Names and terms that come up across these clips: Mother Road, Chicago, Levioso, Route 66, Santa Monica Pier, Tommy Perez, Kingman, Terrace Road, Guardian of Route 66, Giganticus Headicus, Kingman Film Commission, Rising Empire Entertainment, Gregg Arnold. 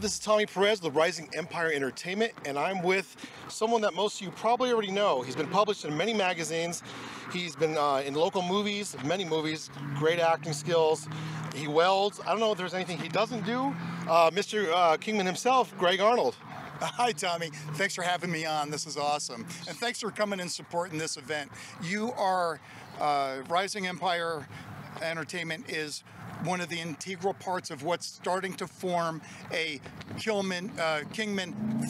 this is Tommy Perez with Rising Empire Entertainment, and I'm with someone that most of you probably already know. He's been published in many magazines. He's been in local movies, many movies, great acting skills. He welds. I don't know if there's anything he doesn't do. Mr. Kingman himself, Gregg Arnold. Hi, Tommy. Thanks for having me on. This is awesome. And thanks for coming and supporting this event. You are Rising Empire Entertainment is one of the integral parts of what's starting to form a Kingman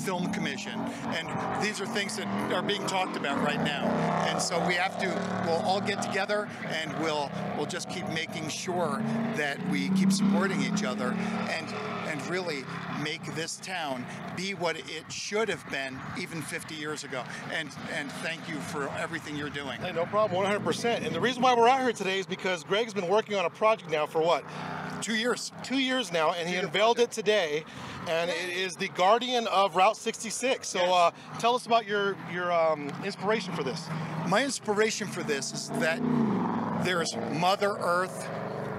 Film Commission. And these are things that are being talked about right now. And so we have to, we'll all get together and we'll just keep making sure that we keep supporting each other and really make this town be what it should have been even 50 years ago. And thank you for everything you're doing. Hey, no problem, 100%. And the reason why we're out here today is because Gregg's been working on a project now for what? 2 years. 2 years now, and he unveiled it today, and it is the Guardian of Route 66. So yes. Tell us about your inspiration for this. My inspiration for this is that there's Mother Earth,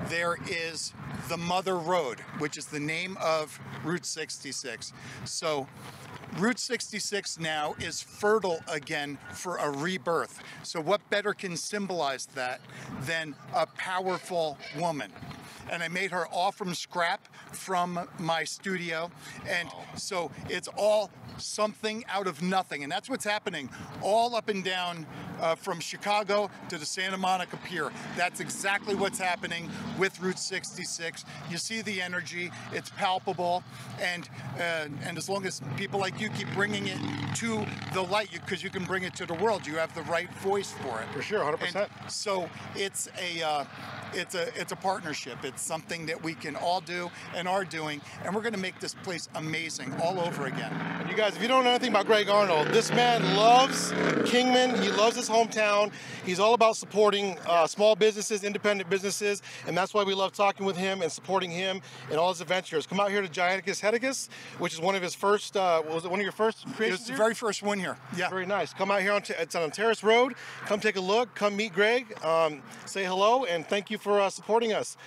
there is the Mother Road, which is the name of Route 66. So Route 66 now is fertile again for a rebirth. So what better can symbolize that than a powerful woman? And I made her all from scrap from my studio. And so it's all something out of nothing. And that's what's happening all up and down from Chicago to the Santa Monica Pier. That's exactly what's happening with Route 66. You see the energy, it's palpable. And as long as people like you keep bringing it to the light, because you can bring it to the world, you have the right voice for it. For sure, 100%. And so it's a partnership. It's something that we can all do and are doing, and we're going to make this place amazing all over again. And you guys, if you don't know anything about Gregg Arnold, this man loves Kingman. He loves his hometown. He's all about supporting small businesses, independent businesses, and that's why we love talking with him and supporting him and all his adventures. Come out here to Giganticus Headicus, which is one of his first. Was it one of your first creations? It's the very first one here. Yeah. Very nice. Come out here. It's on Terrace Road. Come take a look. Come meet Gregg. Say hello, and thank you for supporting us.